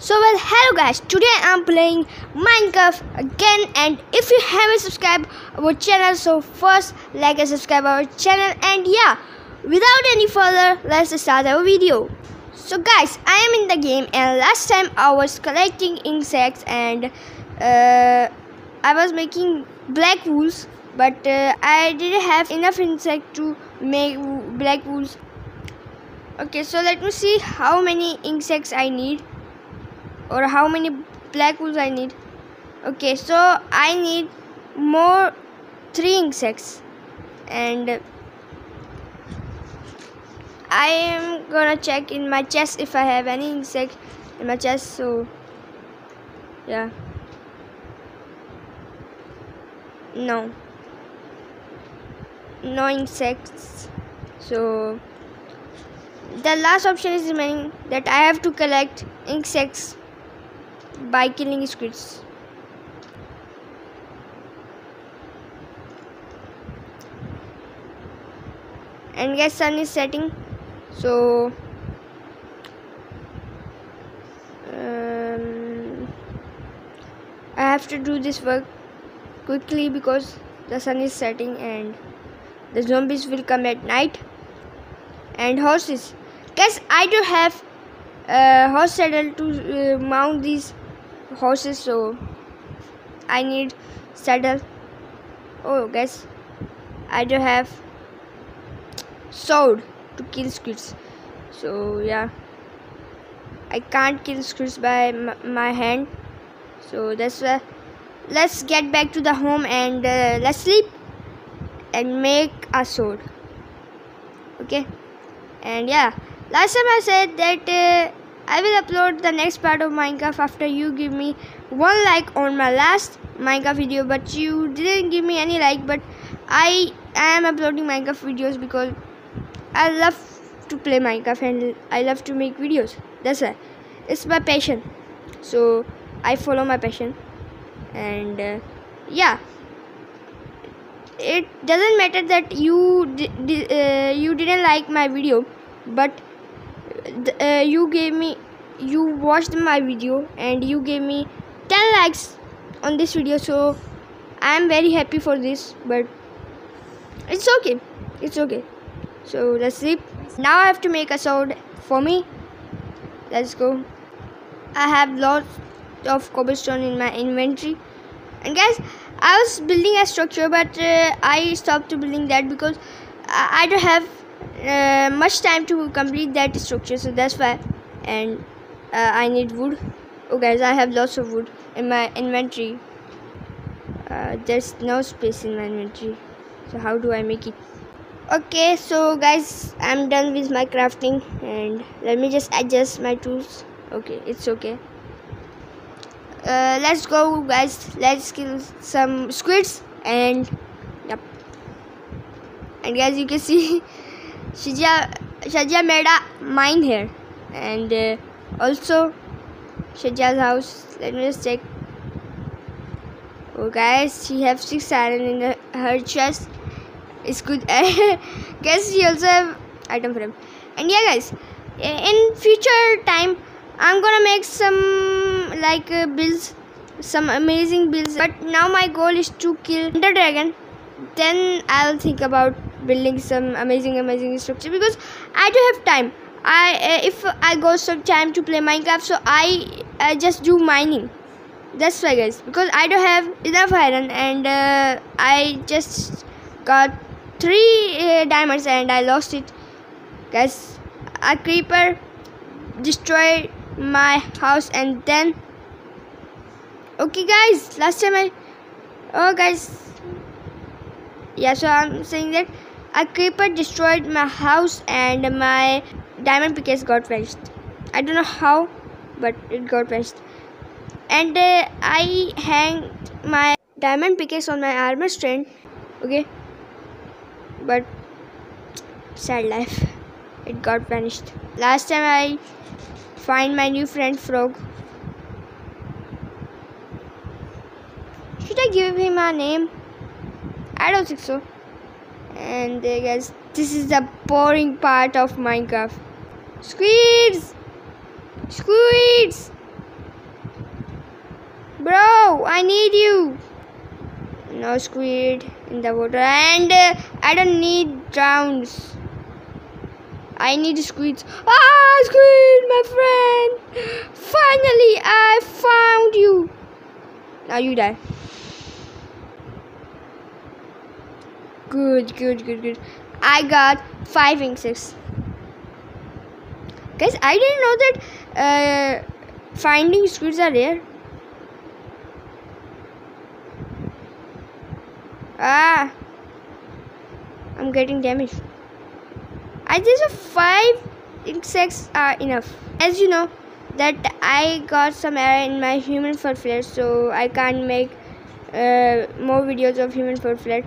So hello guys, today I'm playing Minecraft again, and if you haven't subscribed our channel, so first like and subscribe our channel. And yeah, without any further, let's start our video. So guys, I am in the game, and last time I was collecting insects and I was making black wools, but I didn't have enough insect to make black wools. Okay, so let me see how many insects I need, or how many black wools I need. Okay, so I need more 3 insects, and I am gonna check in my chest if I have any insect in my chest. So yeah, no insects. So the last option is remaining, that I have to collect insects by killing squids. And guys, sun is setting, so I have to do this work quickly because the sun is setting and the zombies will come at night. And horses, guys, I do have a horse saddle to mount these horses, so I need saddle. Oh guys, I do have sword to kill squids, so yeah, I can't kill squids by my hand, so that's why. Let's get back to the home and let's sleep and make a sword. Okay, and yeah, last time I said that I will upload the next part of Minecraft after you give me 1 like on my last Minecraft video, but you didn't give me any like. But I am uploading Minecraft videos because I love to play Minecraft and I love to make videos. That's why, it's my passion, so I follow my passion. And yeah, it doesn't matter that you didn't like my video, but you watched my video and you gave me 10 likes on this video, so I am very happy for this. But it's okay, it's okay. So let's sleep now. I have to make a sword for me. Let's go. I have lots of cobblestone in my inventory. And guys, I was building a structure, but I stopped building that because I don't have much time to complete that structure, so that's why. And I need wood. Oh guys, I have lots of wood in my inventory. There's no space in my inventory, so how do I make it? Okay, so guys, I'm done with my crafting, and let me just adjust my tools. Okay, it's okay. Let's go guys, let's kill some squids. And yep, and guys, you can see Shajia made a mine here, and also Shajia's house. Let me just check. Oh guys, she have 6 iron in her chest. It's good. Guys, she also have item frame. And yeah guys, in future time I'm gonna make some like builds, some amazing builds, but now my goal is to kill Ender Dragon. Then I'll think about building some amazing structure, because I do have time. If I go some time to play Minecraft, so I just do mining. That's why guys, because I don't have enough iron, and I just got 3 diamonds and I lost it. Guys, a creeper destroyed my house. And then okay guys, last time oh guys, yeah, so I'm saying that a creeper destroyed my house and my diamond pickaxe got vanished. I don't know how, but it got vanished. And I hanged my diamond pickaxe on my armor strand. Okay, but sad life, it got vanished. Last time I find my new friend Frog. Should I give him a name? I don't think so. And guys, this is the boring part of Minecraft. Squids! Squids! Bro, I need you. No squid in the water. And I don't need drowns. I need squids. Ah, squid, my friend. Finally, I found you. Now you die. Good, good, good, good. I got 5 and 6. Guys, I didn't know that finding squids are rare. Ah, I'm getting damaged. I just 5 insects are enough. As you know, that I got some error in my human fur flare, so I can't make more videos of human fur flare.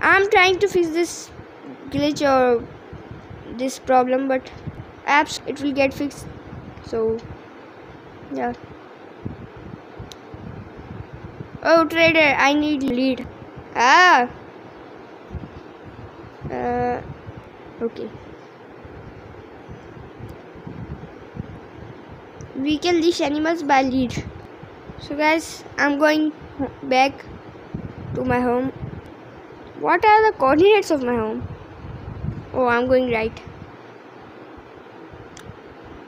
I'm trying to fix this glitch or this problem, but apps it will get fixed. So yeah. Oh trader, I need lead. Ah. Okay. We kill these animals by lead. So guys, I'm going back to my home. What are the coordinates of my home? Oh, I'm going right.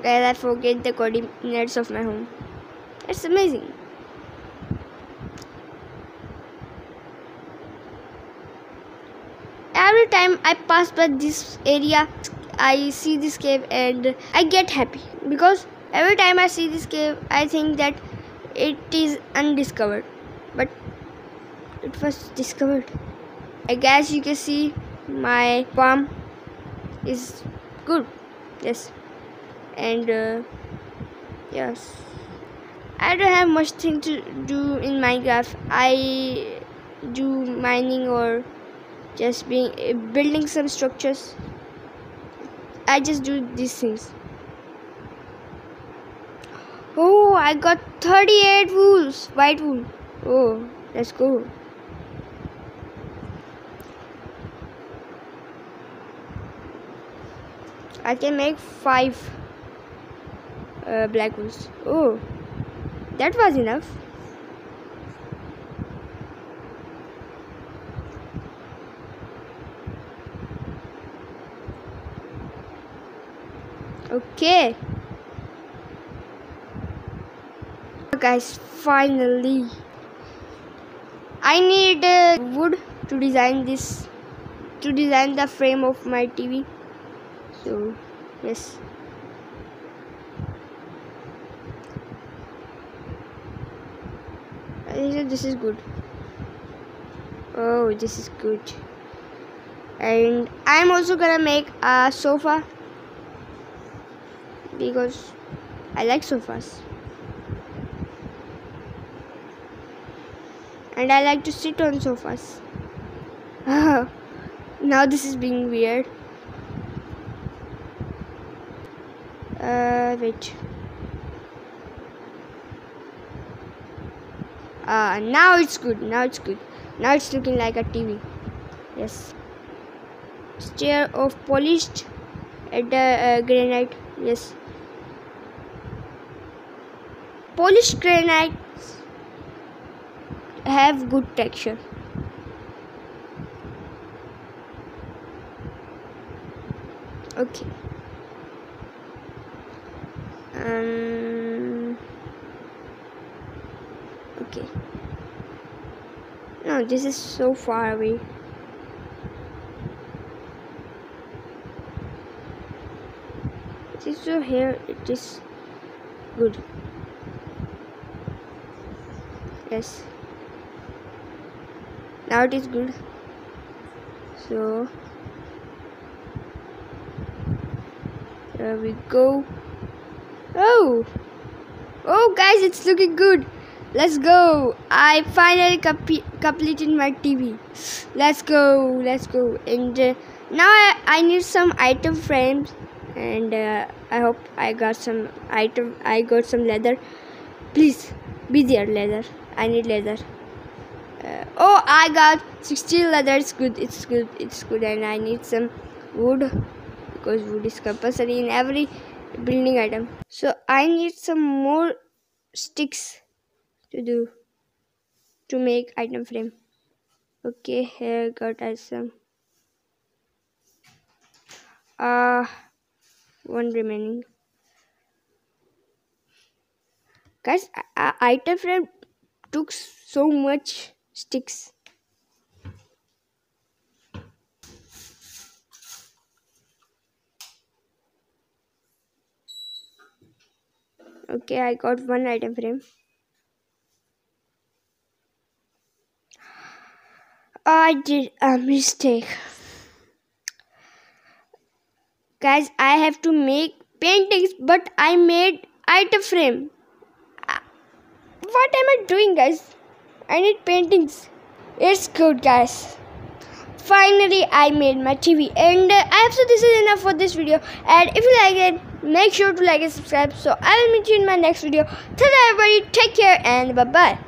Guys, I forget the coordinates of my home. It's amazing. Every time I pass by this area, I see this cave and I get happy. Because every time I see this cave, I think that it is undiscovered. But it was discovered. I guess you can see my farm is good. Yes, and yes, I don't have much thing to do in Minecraft. I do mining or just being building some structures. I just do these things. Oh, I got 38 wools, white wool. Oh, let's go. I can make 5 black wools. Oh, that was enough. Okay. Guys, finally. I need wood to design this, to design the frame of my TV. So, yes. I think this is good. Oh, this is good. And I'm also gonna make a sofa because I like sofas. And I like to sit on sofas. Now this is being weird. Wait. Now it's good. Now it's good. Now it's looking like a TV. Yes. Stair of polished at the granite. Yes. Polished granites have good texture. Okay. Okay. No, this is so far away. It is so here. It is good. Yes. Now it is good. So there we go. Oh, oh guys, it's looking good. Let's go. I finally completed my TV. Let's go, let's go. And now I need some item frames, and I hope I got some item. I got some leather. Please be there, leather. I need leather. Oh, I got 60 leather. It's good, it's good, it's good. And I need some wood because wood is compulsory in every building item. So I need some more sticks. to make item frame. Okay, here got item. One remaining. Guys, item frame took so much sticks. Okay, I got one item frame. I did a mistake. Guys, I have to make paintings, but I made item frame. What am I doing, guys? I need paintings. It's good, guys. Finally, I made my TV. And I hope so this is enough for this video. And if you like it, make sure to like and subscribe. So I will meet you in my next video. Ta-da, everybody. Take care and bye-bye.